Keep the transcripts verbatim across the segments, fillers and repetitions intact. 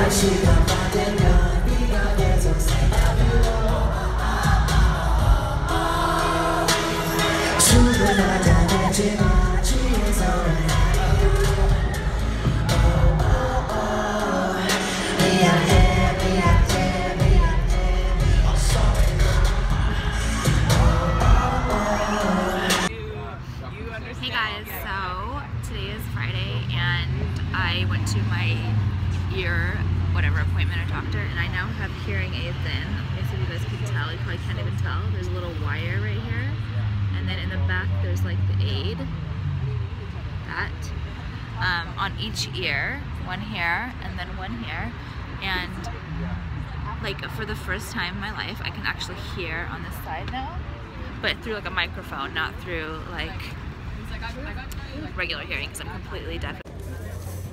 Hey guys, so today is Friday and I went to my ear whatever appointment or doctor, and I now have hearing aids in. If you guys can tell, you probably can't even tell. There's a little wire right here, and then in the back there's like the aid, that, um, on each ear, one here and then one here, and like for the first time in my life I can actually hear on this side now, but through like a microphone, not through like regular hearing, because I'm completely deaf.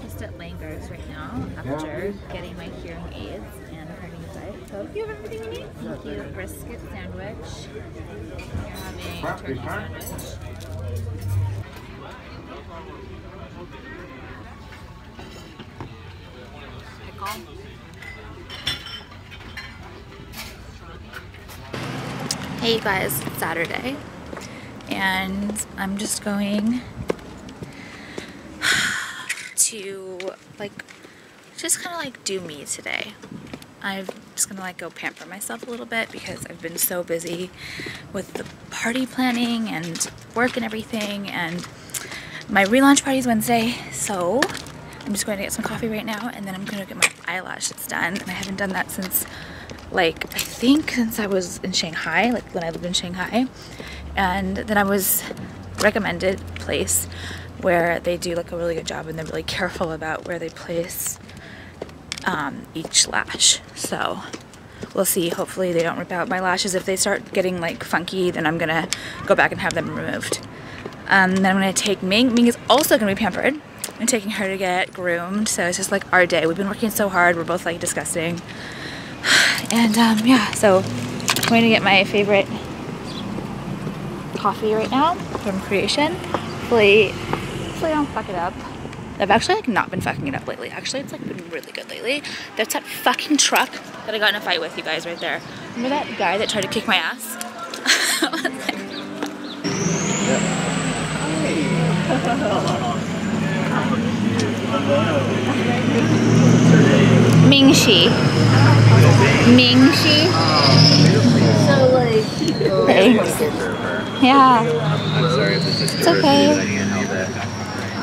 Just at Langer's right now after getting my hearing aids and having a diet coke. You have everything you need? Thank you. Brisket sandwich. You're having a turkey sandwich. Pickle. Hey you guys, it's Saturday. And I'm just going to like just kind of like do me today. I'm just gonna like go pamper myself a little bit because I've been so busy with the party planning and work and everything, and my relaunch party is Wednesday, so I'm just going to get some coffee right now and then I'm gonna get my eyelashes done, and I haven't done that since like I think since I was in Shanghai, like when I lived in Shanghai. And then I was recommended a place where they do like a really good job and they're really careful about where they place um, each lash. So we'll see. Hopefully they don't rip out my lashes. If they start getting like funky, then I'm gonna go back and have them removed. Um, then I'm gonna take Ming. Ming is also gonna be pampered. I'm taking her to get groomed. So it's just like our day. We've been working so hard. We're both like disgusting. And um, yeah, so I'm going to get my favorite coffee right now from Creation. Hopefully, hopefully I don't fuck it up. I've actually like not been fucking it up lately. Actually, it's like been really good lately. That's that fucking truck that I got in a fight with, you guys, right there. Remember that guy that tried to kick my ass? Ming Shi. Ming Shi. So like thanks. Yeah. I'm sorry if this is it's okay.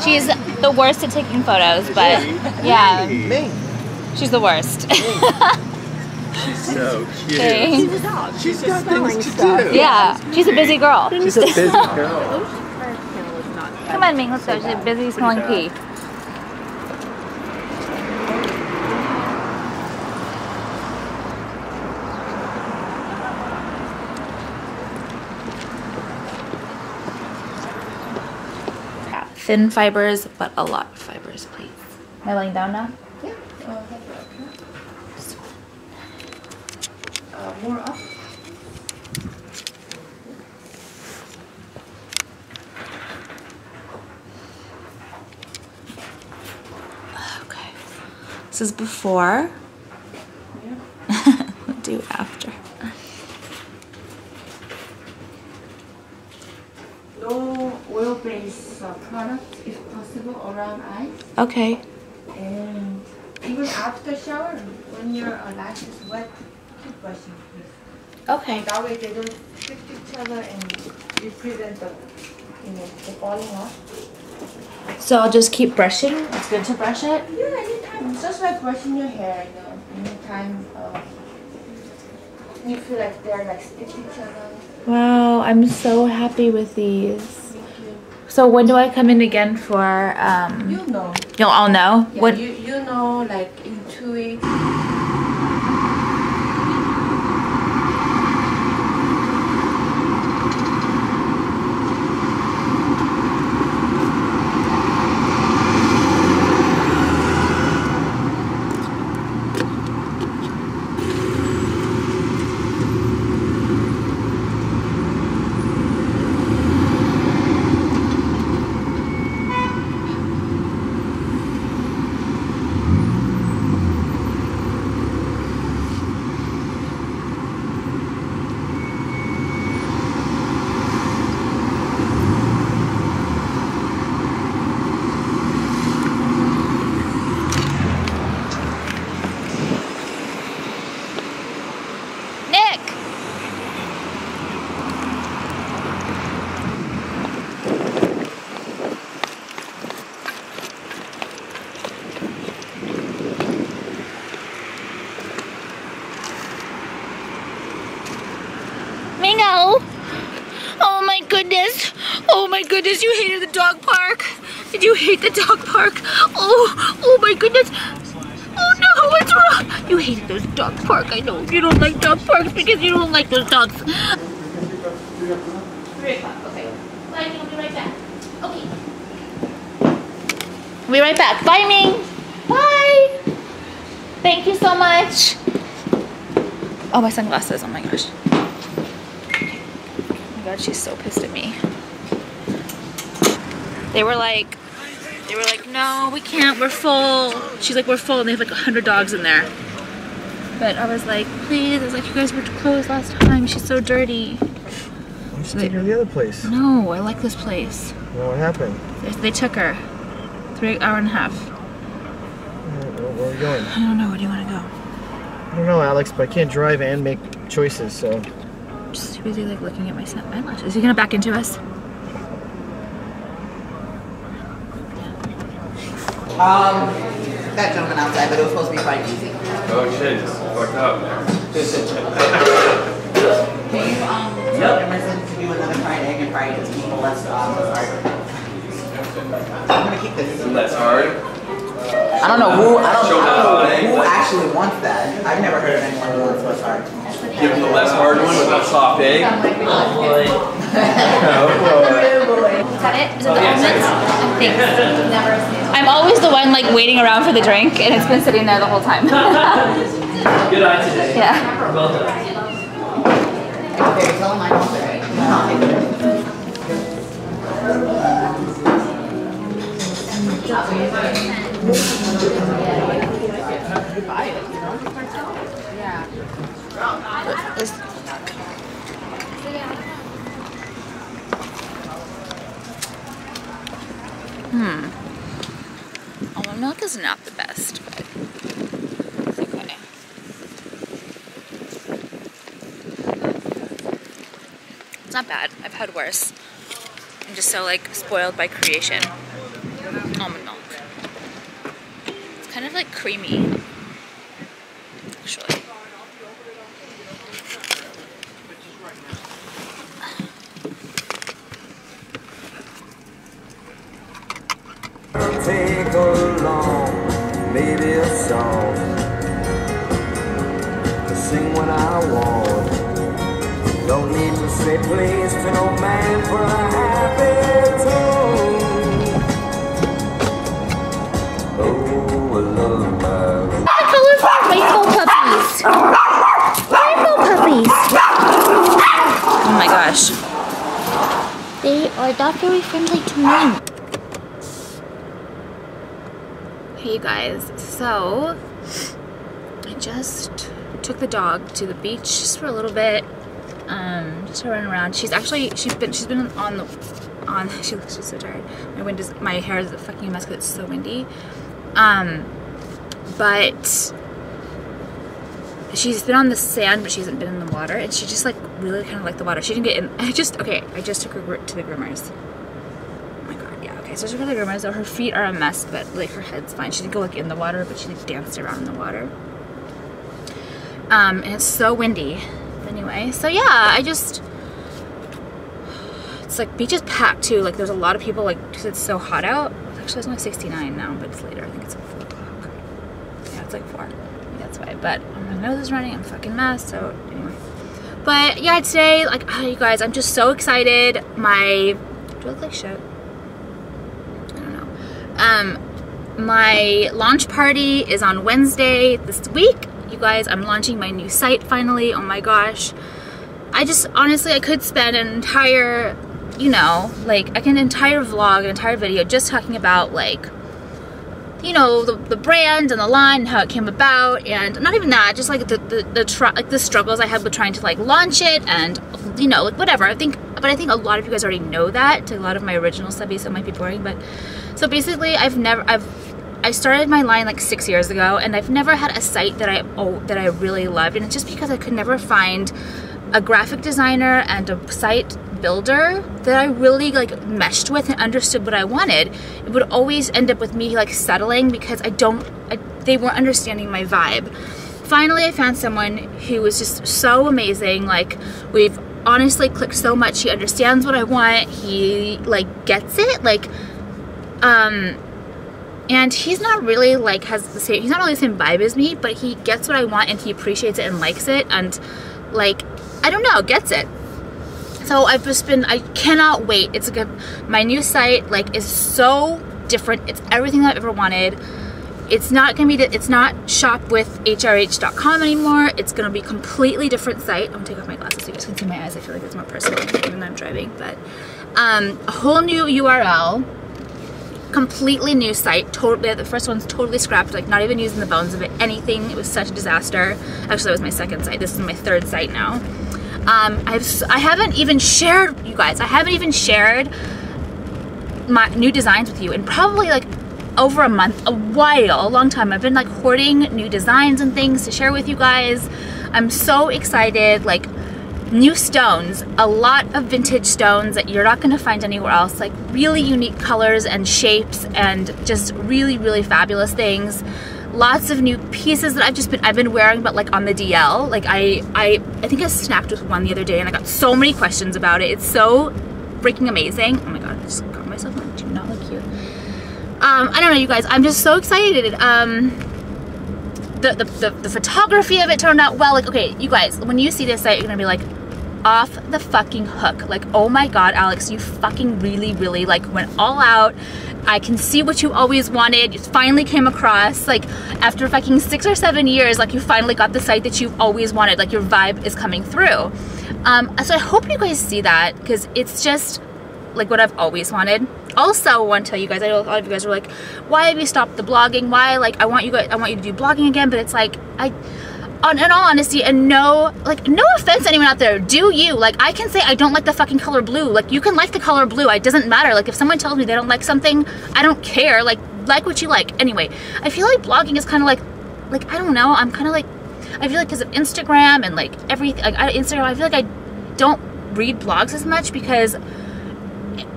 She's the worst at taking photos, but yeah. She's the worst. She's so cute. Okay. She was out. She's got things to do. Yeah. She's a busy girl. She's a busy girl. Come on, Ming. Let's go. She's a busy smelling pea. Thin fibers, but a lot of fibers, please. Am I laying down now? Yeah. Uh, uh, more up. Okay. This is before. Yeah. We'll do after. No oil-based uh, products, if possible, around eyes. Okay. And even after shower, when your uh, lash is wet, keep brushing, please. Okay. That way they don't stick to each other and you prevent the, you know, the falling off. So I'll just keep brushing? It's good to brush it? Yeah, anytime. Just like brushing your hair, you know, anytime uh, you feel like they're like stick to each other. Wow, I'm so happy with these. So when do I come in again for? Um, you'll know. You'll all know. Yeah, what? You you know, like in two weeks. this. Oh my goodness, you hated the dog park. Did you hate the dog park? Oh, oh my goodness. Oh no, what's wrong? You hated those dog park. I know you don't like dog parks because you don't like those dogs. Three o'clock, okay. Bye, we'll be right back. Okay. We'll be right back. Bye, Ming. Bye. Thank you so much. Oh, my sunglasses. Oh my gosh. Oh my god, she's so pissed at me. They were like, they were like, no, we can't, we're full. She's like, we're full, and they have like a hundred dogs in there. But I was like, please, I was like, you guys were closed last time, she's so dirty. Why did you take her to the other place? No, I like this place. Well, what happened? They, they took her. Three hour and a half. Where are we going? I don't know, where do you want to go? I don't know, Alex, but I can't drive and make choices, so. I'm just too busy like looking at my eyelashes. Is he gonna back into us? Um, that gentleman outside, but it was supposed to be quite easy. Oh shit, just fucked up. Can you, um, tell Emerson to do another fried egg and fried it to keep the less um, hard? I'm gonna keep this. Less hard? I don't know who, I don't, I don't know who actually wants that. I've never heard of anyone who wants less hard. Give him the less hard one with that soft egg? Oh boy. Oh boy. Is that it? Is it the almonds? Oh, thanks. Never. I'm always the one like waiting around for the drink, and it's been sitting there the whole time. Good eye today. Yeah. Well done. Hmm. Almond milk is not the best, but it's okay. It's not bad. I've had worse. I'm just so like spoiled by Creation. Almond milk. It's kind of like creamy, actually. Take along, maybe a song to sing when I want. Don't need to say please to no man for a happy tune. Oh, I love my colors are rainbow puppies. Rainbow puppies. Oh my gosh. They are not very friendly to me. Hey you guys, so I just took the dog to the beach just for a little bit, um, just to run around. She's actually she's been she's been on the on. She looks she's so tired. My wind is my hair is a fucking mess because it's so windy. Um, but she's been on the sand, but she hasn't been in the water, and she just like really kind of liked the water. She didn't get in. I just okay. I just took her to the groomers. So she got the groomers, though her feet are a mess, but like her head's fine. She didn't go like in the water, but she like danced around in the water. Um, and it's so windy. Anyway, so yeah, I just it's like beach is packed too. Like there's a lot of people like because it's so hot out. Actually, it's only sixty-nine now, but it's later. I think it's like four o'clock. Yeah, it's like four. That's why. But my nose is running. I'm fucking messed. So anyway, but yeah, today like oh, you guys, I'm just so excited. My do I look like shit? Um, my launch party is on Wednesday this week. You guys, I'm launching my new site finally. Oh my gosh. I just, honestly, I could spend an entire, you know, like, like an entire vlog, an entire video just talking about, like, you know, the, the brand and the line and how it came about, and not even that, just, like, the, the, the, tr like, the struggles I had with trying to, like, launch it and, you know, like, whatever. I think, but I think a lot of you guys already know that. To a lot of my original subbies, so it might be boring, but... So basically, I've never, I've, I started my line like six years ago, and I've never had a site that I, oh, that I really loved, and it's just because I could never find a graphic designer and a site builder that I really like meshed with and understood what I wanted. It would always end up with me like settling because I don't, I, they weren't understanding my vibe. Finally, I found someone who was just so amazing. Like we've honestly clicked so much. He understands what I want. He like gets it. Like, um, and he's not really like has the same, he's not really the same vibe as me, but he gets what I want and he appreciates it and likes it. And like, I don't know, gets it. So I've just been, I cannot wait. It's like a, my new site like is so different. It's everything that I've ever wanted. It's not gonna be, the, it's not shop with H R H dot com anymore. It's gonna be a completely different site. I'm gonna take off my glasses so you guys can see my eyes. I feel like it's more personal even though I'm driving, but um, a whole new U R L, completely new site. Totally, the first one's totally scrapped, like not even using the bones of it, anything. It was such a disaster. Actually, that was my second site. This is my third site now. Um, I've, I haven't even shared, you guys, I haven't even shared my new designs with you in probably like over a month, a while, a long time. I've been like hoarding new designs and things to share with you guys. I'm so excited, like new stones, a lot of vintage stones that you're not gonna find anywhere else, like really unique colors and shapes and just really, really fabulous things. Lots of new pieces that I've just been I've been wearing, but like on the D L. Like I I I think I snapped with one the other day, and I got so many questions about it. It's so freaking amazing. Oh my god, I just caught myself. I do not look cute. Um, I don't know, you guys. I'm just so excited. Um, the, the the the photography of it turned out well. Like okay, you guys, when you see this site, you're gonna be like off the fucking hook. Like oh my god, Alex, you fucking really really like went all out. I can see what you always wanted. You finally came across, like after fucking six or seven years, like you finally got the site that you've always wanted. Like your vibe is coming through. Um, so I hope you guys see that, because it's just like what I've always wanted. Also, want to tell you guys, I know a lot of you guys were like, "Why have you stopped the blogging? Why?" Like I want you guys, I want you to do blogging again. But it's like I. On, in all honesty, and no, like, no offense to anyone out there, do you? Like, I can say I don't like the fucking color blue. Like, you can like the color blue. It doesn't matter. Like, if someone tells me they don't like something, I don't care. Like, like what you like. Anyway, I feel like blogging is kind of like, like, I don't know. I'm kind of like, I feel like because of Instagram and, like, everything. Like, I, Instagram, I feel like I don't read blogs as much because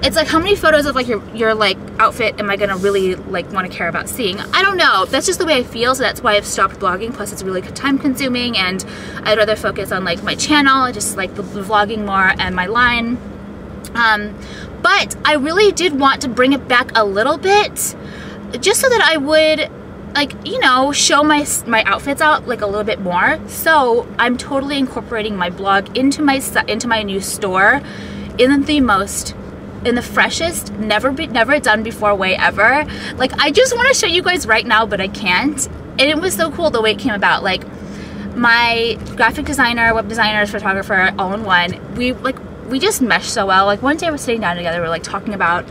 it's like, how many photos of, like, your, your like, outfit am I going to really, like, want to care about seeing? I don't know. That's just the way I feel, so that's why I've stopped blogging. Plus, it's really time-consuming, and I'd rather focus on, like, my channel, just, like, the, the vlogging more and my line. Um, but I really did want to bring it back a little bit just so that I would, like, you know, show my my outfits out, like, a little bit more. So I'm totally incorporating my blog into my, into my new store in the most... in the freshest, never be, never done before way ever. Like, I just want to show you guys right now, but I can't. And it was so cool the way it came about. Like, my graphic designer, web designer, photographer, all in one, we like we just meshed so well. Like, one day we're sitting down together, we're like talking about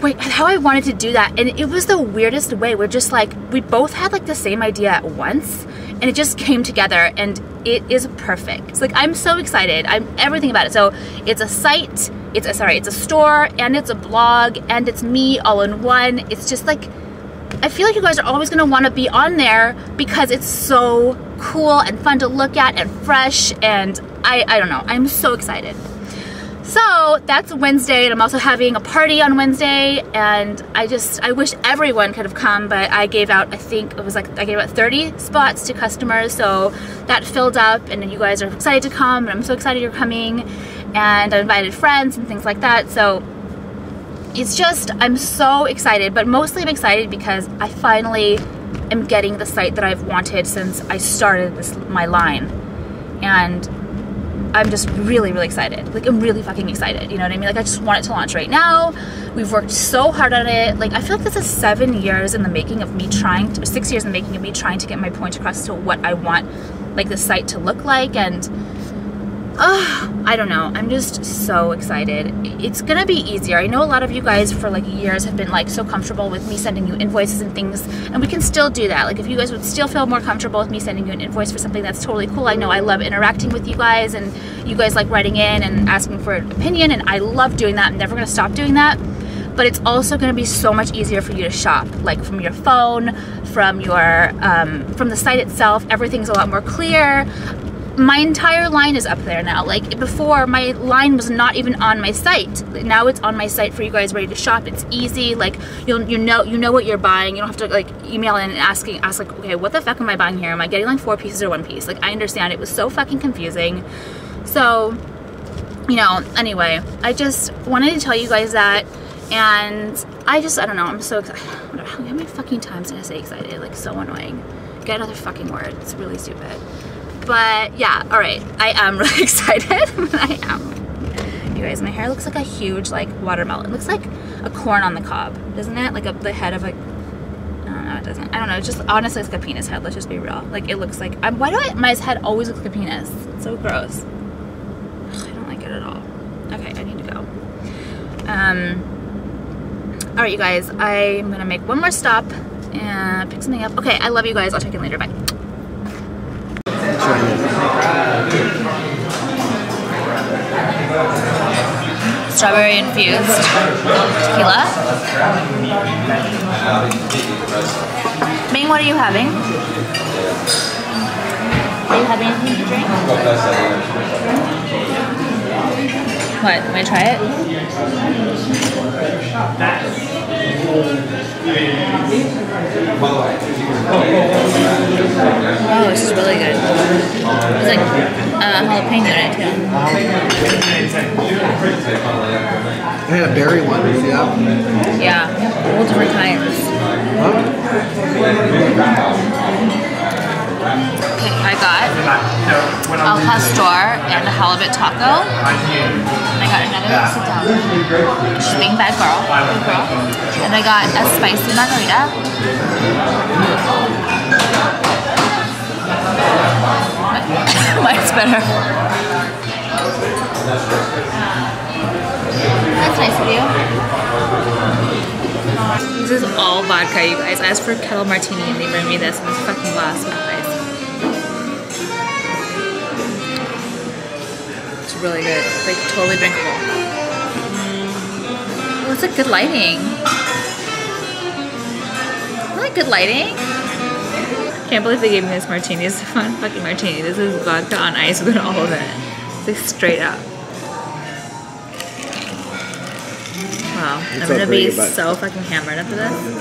wait, how I wanted to do that, and it was the weirdest way. We're just like, we both had like the same idea at once, and it just came together, and it is perfect. It's like, I'm so excited. I'm everything about it. So it's a site, it's a, sorry, it's a store, and it's a blog, and it's me all in one. It's just like, I feel like you guys are always gonna wanna be on there because it's so cool and fun to look at and fresh, and I, I don't know, I'm so excited. So that's Wednesday, and I'm also having a party on Wednesday, and I just, I wish everyone could have come, but I gave out, I think it was like, I gave out thirty spots to customers, so that filled up, and you guys are excited to come, and I'm so excited you're coming, and I invited friends and things like that, so it's just, I'm so excited, but mostly I'm excited because I finally am getting the site that I've wanted since I started this, my line, and I'm just really, really excited. Like, I'm really fucking excited. You know what I mean? Like, I just want it to launch right now. We've worked so hard on it. Like, I feel like this is seven years in the making of me trying to, six years in the making of me trying to get my point across to what I want, like, the site to look like. And, oh, I don't know. I'm just so excited. It's gonna be easier. I know a lot of you guys for, like, years have been, like, so comfortable with me sending you invoices and things, and we can still do that. Like, if you guys would still feel more comfortable with me sending you an invoice for something, that's totally cool. I know I love interacting with you guys, and you guys like writing in and asking for an opinion, and I love doing that. I'm never gonna stop doing that. But it's also gonna be so much easier for you to shop, like from your phone, from your, um, from the site itself. Everything's a lot more clear. My entire line is up there now. Like, before, my line was not even on my site. Now it's on my site for you guys ready to shop. It's easy. Like, you'll, you know you know what you're buying. You don't have to, like, email in and asking, ask, like, okay, what the fuck am I buying here? Am I getting, like, four pieces or one piece? Like, I understand. It was so fucking confusing. So, you know, anyway, I just wanted to tell you guys that, and I just, I don't know, I'm so excited. How many fucking times did I say excited? Like, so annoying. Get another fucking word. It's really stupid. But, yeah, all right. I am really excited. I am. You guys, my hair looks like a huge, like, watermelon. It looks like a corn on the cob, doesn't it? Like a, the head of, like, no, it doesn't. I don't know. It just honestly looks like a penis head. Let's just be real. Like, it looks like... I'm, why do I... My head always looks like a penis. It's so gross. Ugh, I don't like it at all. Okay, I need to go. Um, all right, you guys. I'm going to make one more stop and pick something up. Okay, I love you guys. I'll check in later. Bye. Strawberry infused tequila. Ming, what are you having? Are you having anything to drink? What? Wanna try it? Oh, this is really good. It's like uh, jalapeno in it too. They had a berry one, yeah. Yeah, all different kinds. Huh? I got al pastor and a halibut taco. And I got another sit down. She's being bad girl. And I got a spicy margarita. Mine's better. That's nice of you. This is all vodka, you guys. I asked for a kettle martini and they bring me this and it's fucking lost, my guys. It's really good. It's like totally drinkable. Oh, it's like good lighting. Really good lighting. Can't believe they gave me this martini. It's a fun fucking martini. This is vodka on ice with all of it. It's like straight up. Wow, I'm gonna be so fucking hammered after this.